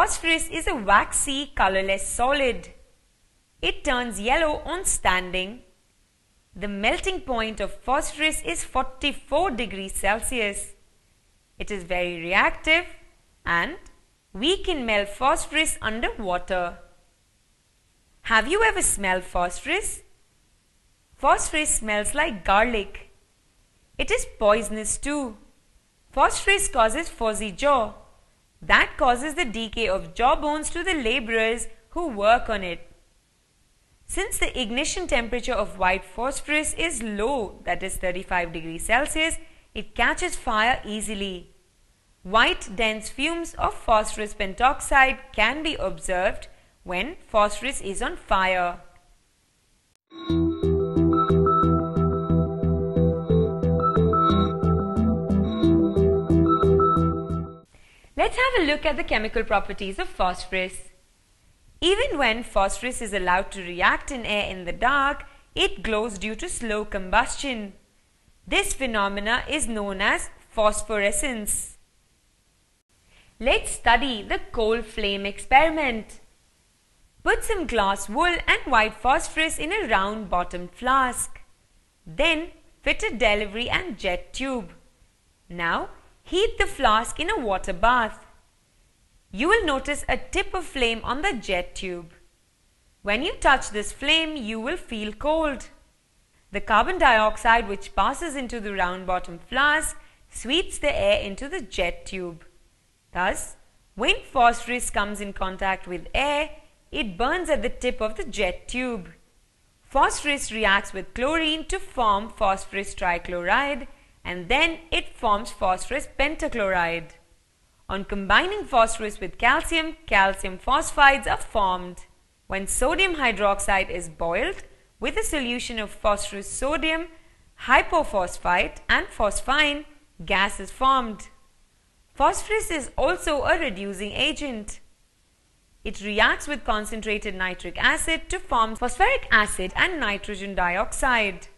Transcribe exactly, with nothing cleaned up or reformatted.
Phosphorus is a waxy, colorless solid. It turns yellow on standing. The melting point of phosphorus is forty-four degrees Celsius. It is very reactive and we can melt phosphorus under water. Have you ever smelled phosphorus? Phosphorus smells like garlic. It is poisonous too. Phosphorus causes fuzzy jaw. That causes the decay of jaw bones to the laborers who work on it. Since the ignition temperature of white phosphorus is low, that is thirty-five degrees Celsius, it catches fire easily. White dense fumes of phosphorus pentoxide can be observed when phosphorus is on fire. Let's have a look at the chemical properties of phosphorus. Even when phosphorus is allowed to react in air in the dark, it glows due to slow combustion. This phenomena is known as phosphorescence. Let's study the coal flame experiment. Put some glass wool and white phosphorus in a round-bottomed flask. Then fit a delivery and jet tube. Now heat the flask in a water bath. You will notice a tip of flame on the jet tube. When you touch this flame, you will feel cold. The carbon dioxide which passes into the round-bottomed flask sweeps the air into the jet tube. Thus, when phosphorus comes in contact with air, it burns at the tip of the jet tube. Phosphorus reacts with chlorine to form phosphorus trichloride, and then it forms phosphorus pentachloride. On combining phosphorus with calcium, calcium phosphides are formed. When sodium hydroxide is boiled with a solution of phosphorus sodium, hypophosphite and phosphine, gas is formed. Phosphorus is also a reducing agent. It reacts with concentrated nitric acid to form phosphoric acid and nitrogen dioxide.